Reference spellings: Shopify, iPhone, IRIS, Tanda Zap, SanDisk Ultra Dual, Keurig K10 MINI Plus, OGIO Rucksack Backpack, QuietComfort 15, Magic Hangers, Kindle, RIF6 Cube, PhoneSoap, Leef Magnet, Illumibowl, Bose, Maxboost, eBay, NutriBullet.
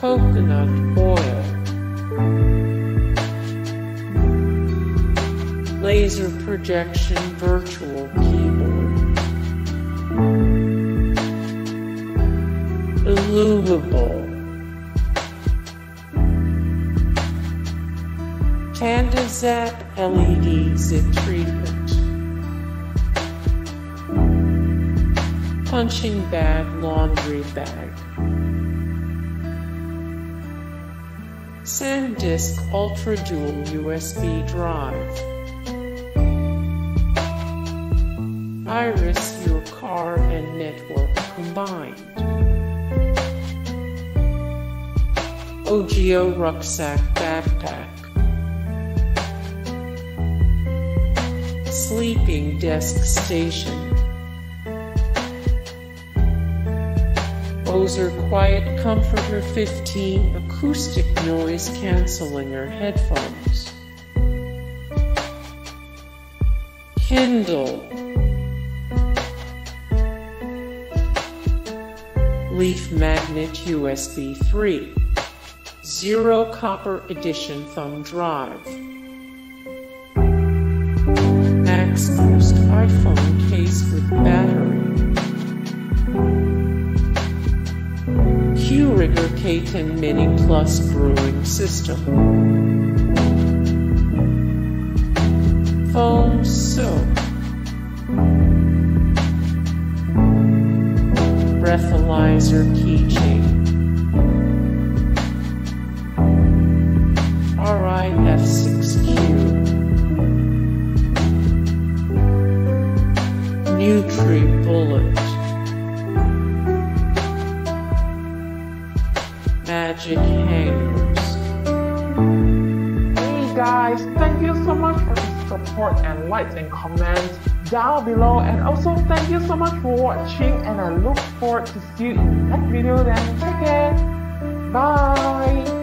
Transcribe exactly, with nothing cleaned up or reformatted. coconut oil, laser projection virtual keyboard, Illumibowl, Tanda Zap L E Ds in treatment, punching bag, laundry bag, SanDisk Ultra Dual U S B drive, IRIS, your car and network combined, O G I O rucksack backpack, sleeping desk station, Bose QuietComfort fifteen acoustic noise cancelling or headphones, Kindle, Leef Magnet U S B three, Zero Copper Edition thumb drive, Maxboost iPhone case with battery, Keurig K ten MINI Plus brewing system, PhoneSoap, breathalyzer keychain, R I F six Cube, NutriBullet, magic hangers. Hey guys, thank you so much for the support and likes and comments down below, and also thank you so much for watching, and I look forward to see you in the next video then. Take care. Bye.